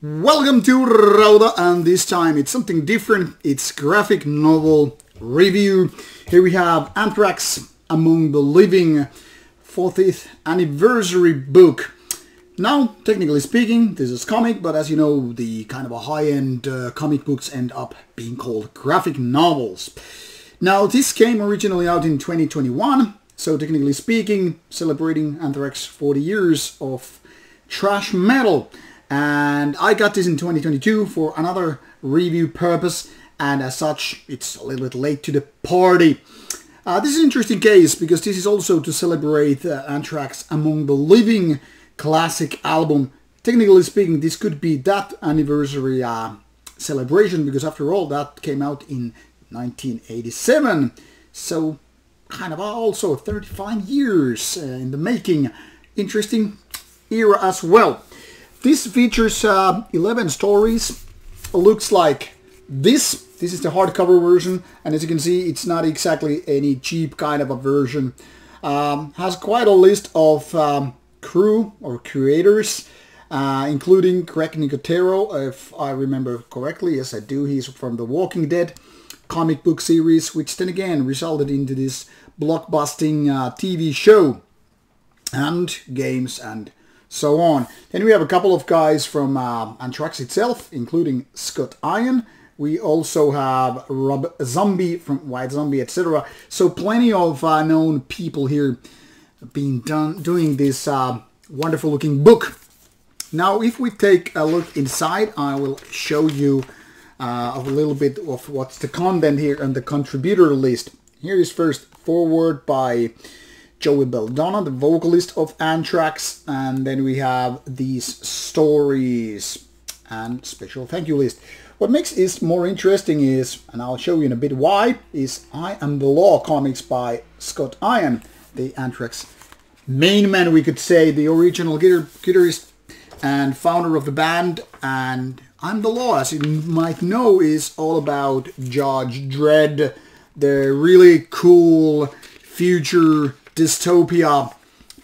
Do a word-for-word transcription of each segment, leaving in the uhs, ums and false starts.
Welcome to Rauta, and this time it's something different. It's graphic novel review. Here we have Anthrax Among the Living, fortieth anniversary book. Now, technically speaking, this is comic, but as you know, the kind of a high-end uh, comic books end up being called graphic novels. Now, this came originally out in twenty twenty-one, so technically speaking, celebrating Anthrax forty years of trash metal. And I got this in twenty twenty-two for another review purpose, and as such it's a little bit late to the party. Uh, this is an interesting case because this is also to celebrate uh, Anthrax Among the Living classic album. Technically speaking, this could be that anniversary uh, celebration, because after all that came out in nineteen eighty-seven, so kind of also thirty-five years uh, in the making. Interesting era as well. This features uh, eleven stories, looks like this. This is the hardcover version, and as you can see, it's not exactly any cheap kind of a version. Um, has quite a list of um, crew or creators, uh, including Greg Nicotero, if I remember correctly. Yes, I do. He's from The Walking Dead comic book series, which then again resulted into this blockbusting uh, T V show and games and so on. Then we have a couple of guys from uh, Anthrax itself, including Scott Ian. We also have Rob Zombie from White Zombie, et cetera. So plenty of uh, known people here being done doing this uh, wonderful looking book. Now, if we take a look inside, I will show you uh, a little bit of what's the content here on the contributor list. Here is first foreword by Joey Beldonna, the vocalist of Anthrax, and then we have these stories and special thank you list. What makes this more interesting is, and I'll show you in a bit why, is I Am the Law comics by Scott Ian, the Anthrax main man, we could say, the original guitar guitarist and founder of the band. And I'm the Law, as you might know, is all about Judge Dredd, the really cool future dystopia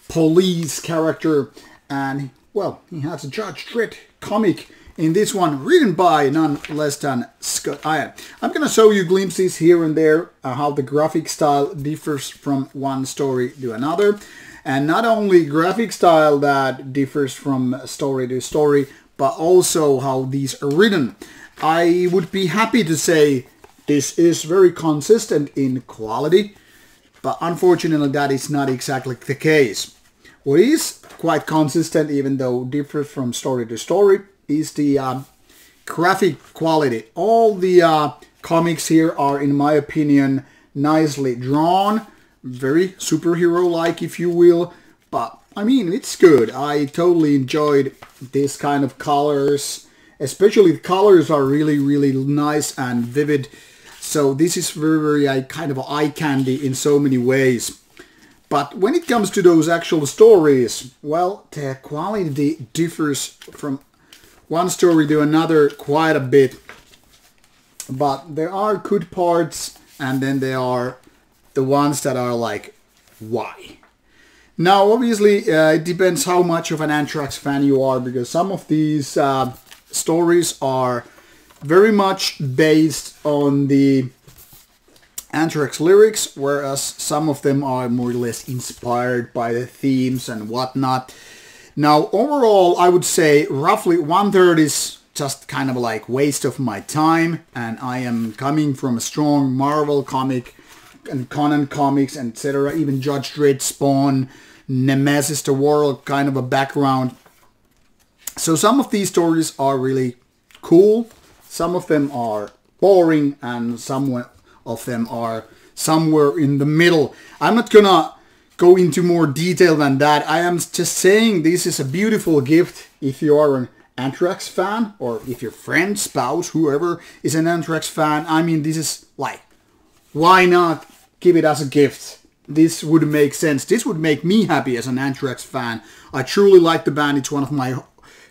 police character. And well, he has a Judge Dredd comic in this one, written by none less than Scott Ian. I'm gonna show you glimpses here and there uh, how the graphic style differs from one story to another, and not only graphic style that differs from story to story, but also how these are written. I would be happy to say this is very consistent in quality, but unfortunately that is not exactly the case. What is quite consistent, even though different from story to story, is the uh, graphic quality. All the uh, comics here are, in my opinion, nicely drawn, very superhero-like, if you will, but I mean, it's good. I totally enjoyed this kind of colors, especially the colors are really, really nice and vivid. So this is very, very uh, kind of eye candy in so many ways. But when it comes to those actual stories, well, the quality differs from one story to another quite a bit. But there are good parts, and then there are the ones that are like, why? Now, obviously, uh, it depends how much of an Anthrax fan you are, because some of these uh, stories are very much based on the Anthrax lyrics, whereas some of them are more or less inspired by the themes and whatnot. Now, overall, I would say roughly one-third is just kind of like waste of my time, and I am coming from a strong Marvel comic and Conan comics, et cetera, even Judge Dredd, Spawn, Nemesis, the World kind of a background. So some of these stories are really cool. Some of them are boring, and some of them are somewhere in the middle. I'm not gonna go into more detail than that. I am just saying this is a beautiful gift if you are an Anthrax fan, or if your friend, spouse, whoever is an Anthrax fan. I mean, this is like, why not give it as a gift? This would make sense. This would make me happy as an Anthrax fan. I truly like the band. It's one of my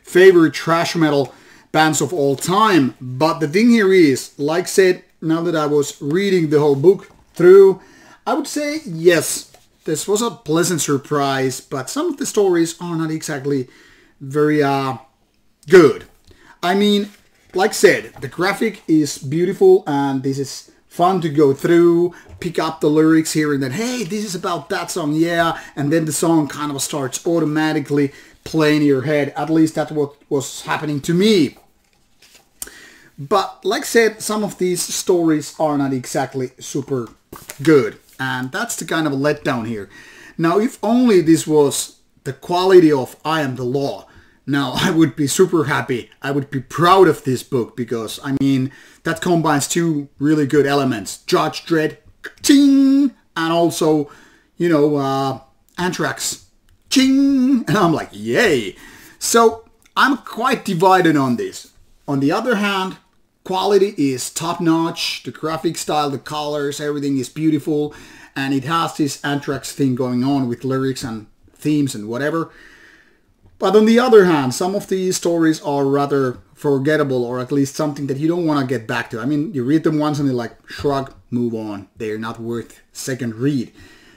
favorite trash metal bands of all time. But the thing here is, like said, now that I was reading the whole book through, I would say yes, this was a pleasant surprise, but some of the stories are not exactly very uh, good. I mean, like said, the graphic is beautiful and this is fun to go through, pick up the lyrics here and then, hey, this is about that song, yeah, and then the song kind of starts automatically playing in your head. At least that's what was happening to me. But, like I said, some of these stories are not exactly super good. And that's the kind of a letdown here. Now, if only this was the quality of I Am the Law. Now, I would be super happy. I would be proud of this book because, I mean, that combines two really good elements. Judge Dredd, ching! And also, you know, uh, Anthrax, ching! And I'm like, yay! So, I'm quite divided on this. On the other hand, quality is top-notch, the graphic style, the colors, everything is beautiful, and it has this Anthrax thing going on with lyrics and themes and whatever. But on the other hand, some of these stories are rather forgettable, or at least something that you don't want to get back to. I mean, you read them once and they're like, shrug, move on, they're not worth second read.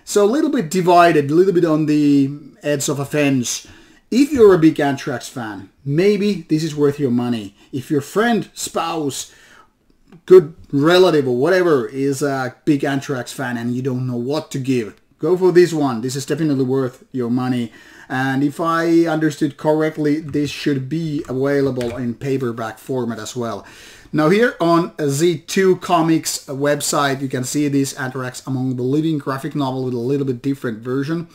So a little bit divided, a little bit on the edge of a fence. If you're a big Anthrax fan, maybe this is worth your money. If your friend, spouse, good relative or whatever is a big Anthrax fan and you don't know what to give, go for this one. This is definitely worth your money. And if I understood correctly, this should be available in paperback format as well. Now here on Z two Comics website, you can see this Anthrax Among the Living graphic novel with a little bit different version.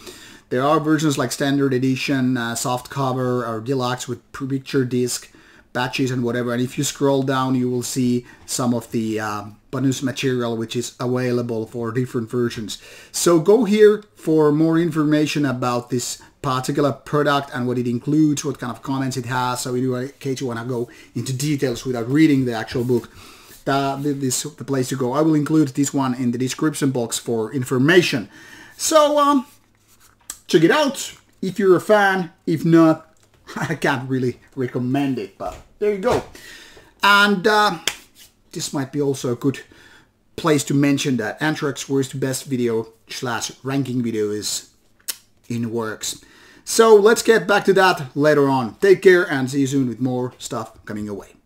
There are versions like standard edition, uh, soft cover, or deluxe with picture disc, batches and whatever. And if you scroll down, you will see some of the uh, bonus material which is available for different versions. So go here for more information about this particular product and what it includes, what kind of contents it has. So in case you want to go into details without reading the actual book, that is the place to go. I will include this one in the description box for information. So, um... check it out if you're a fan. If not, I can't really recommend it, but there you go. And uh, this might be also a good place to mention that Anthrax worst best video slash ranking video is in works. So let's get back to that later on. Take care and see you soon with more stuff coming away.